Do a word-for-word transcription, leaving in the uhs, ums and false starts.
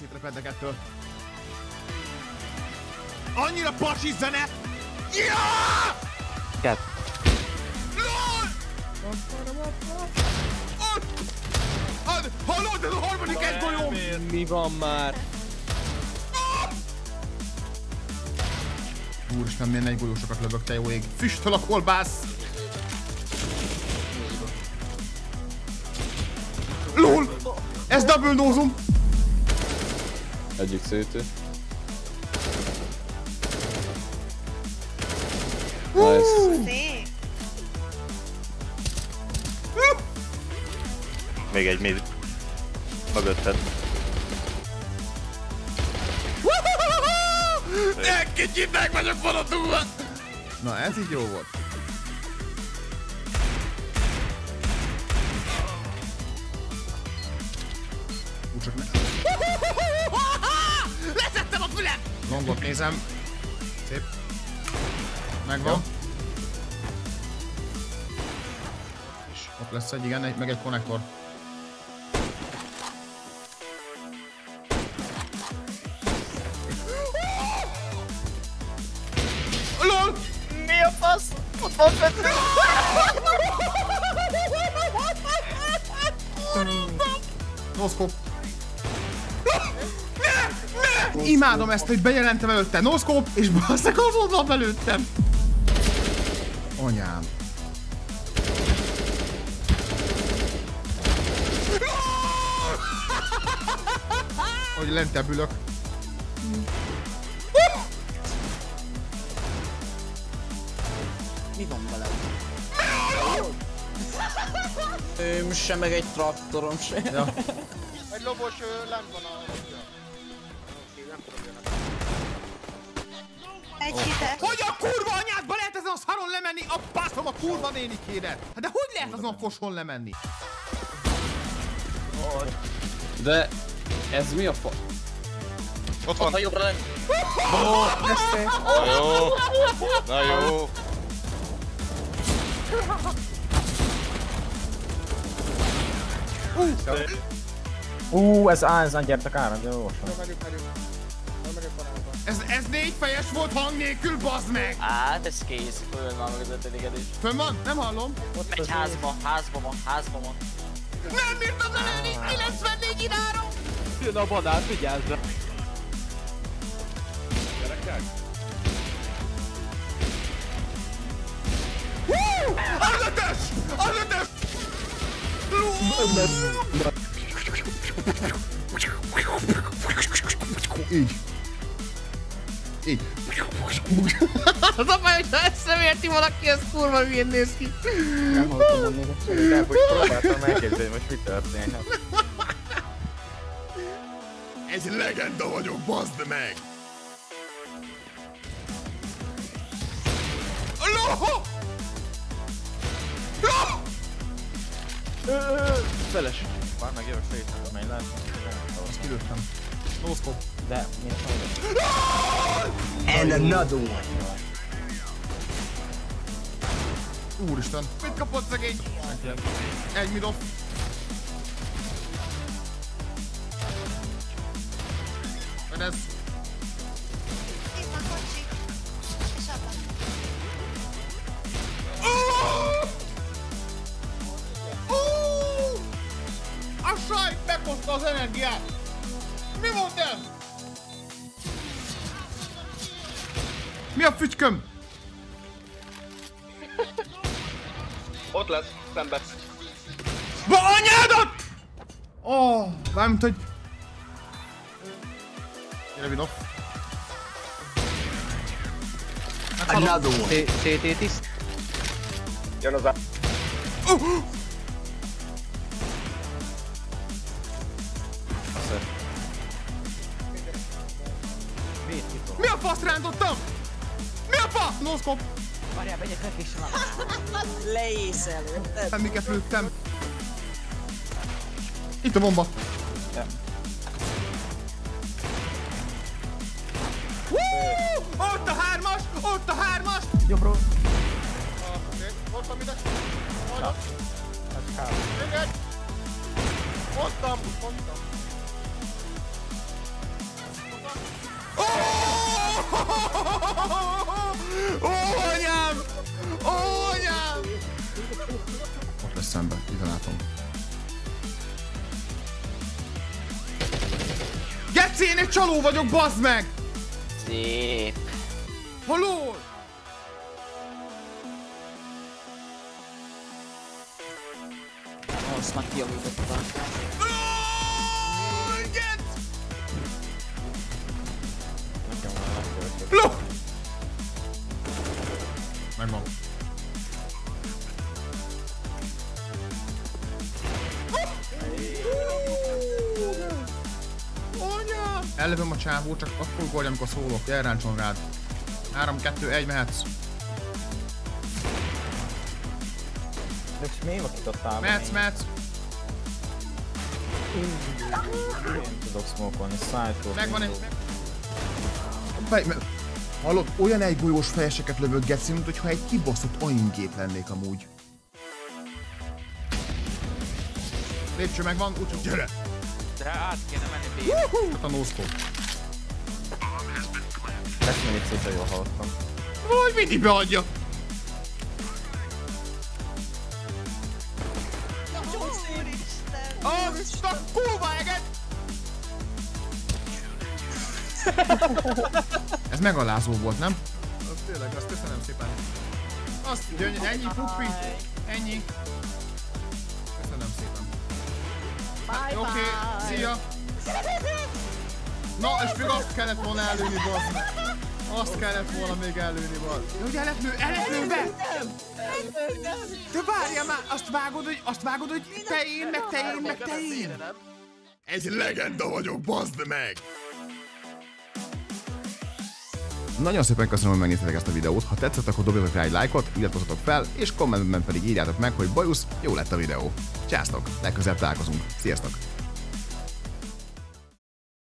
is szétrepednek ettől. Annyira pasi zene! Jaaaaaaaah! Kett. LOL! Ott! Ad! Hallod, ez a harmadik egy golyóm! Mi van már? Úristen, milyen egy golyósokat lövök, te jó ég. Füstöl a kolbász! LOL! Ez double nozum! Egyik szőtő. Nice. Még egy mid. Mögötted. Egy kicsit meg vagyok vonatúva! Na ez így jó volt. Úgycsak ne... Leszettem a fülem! Longot nézem. Szép. Megvan. Jó. Ott lesz egy, igen, egy, meg egy konnektor. LOL! Mi a fasz? Ott van Petri! Noszkop! Ne! Ne! Imádom ezt, hogy bejelentem előtte noszkop, és basszak azon van előttem! Anyám! Hogy lentebb ülök. Mi van veled? Öm sem, meg egy traktorom sem. Ja. Egy lobos lent van a... Egy hitet. Hogy a kurva anyádba lehet ezen a szaron lemenni? A baszom a kurva nénikédet! Hát de hogy lehet azon foson lemenni? De... Ez mi a fa? Ott van! Ott a jobbra nem! Ó, este! Na jó! Na jó! Ú, ez ázán, gyertek áram, de gyorsan! Ez négy fejes volt hang nélkül, bazd meg! Hát ez kész, fönn van az ötödiked is. Fönn van? Nem hallom! Ott megy házba, házba van, házba van. Nem bírtam lelőni, kilencvennégy irára! Jön a banán, vigyázzra! Gyerekek! Hú! Az ötös! Az ötös! Így! Így! Az a baj, hogyha eszemérti valaki, ez kurva hülyén néz ki! Nem hallottam annyira. Nem, hogy próbáltam elképzelni, most mi történik. Egy legenda vagyok, baszd meg! Loho! Loho! Feles! Bár megjövök fejétem, amely látom, azt kilőttem. Noszkop. De, miért hallgatom? And another one! Úristen! Mit kapott szegény? Egy midoff! Ez... Itt van kocsik, és abban. Uuuuh! Uuuuh! A sajt meghozta az energiát! Mi volt ez? Mi a fütyköm? Ott lesz, szembe. Ba anyádat! Ó, bármint, hogy... Rövidok. Another one. cé té tiszt. Jön az át. Mi a fasz rántottam? Mi a fasz? Noszkop. Várjál, megyek neki is van. Leészelő. Miket lőttem. Itt a bomba. Ott a hármas! Ott a hármas! Jobbról! Oké, ott van ide! Hajlott! Ez kár! Még egy! Mondtam! Mondtam! szembe, ide látom. Geci, én egy csaló vagyok, bazd meg! Szép. Haló! Azt már kiavítottam. Ló! Megvan. Ellövöm a csávó, csak akkor gólj, amikor szólok. Elráncson rád. három, kettő, egy, mehetsz. De és mi vakítottál? Mehetsz, mehetsz. Én tudok smokolni, szájtól. Megvan egy... Hallod, olyan egy golyós fejeseket lövök, geci, mint hogyha egy kibaszott aimgép lennék amúgy. Lépcső megvan, úgyhogy gyere! De át kéne menni B-re. Hát a no-scope. Ezt még szépen jól hallottam. Valahogy mindig beadja. Az a kurva eget! Ez megalázó volt, nem? Az tényleg, azt köszönöm szépen. Azt gyönyörű, ennyi pupi, ennyi. Köszönöm szépen. Oké, okay, szia! Na, és még azt kellett volna előni, bazd meg! Azt kellett volna még előni, bazd! De hogy eletlő, eletlő be! De várjál már, azt vágod, hogy, azt vágod, hogy te én, meg te én, meg te én! Egy legenda vagyok, bazd meg! Nagyon szépen köszönöm, hogy megnéztetek ezt a videót, ha tetszett, akkor dobjatok rá egy lájkot, iratkozzatok fel, és kommentben pedig írjátok meg, hogy bajusz, jó lett a videó. Császtok, legközelebb találkozunk, sziasztok!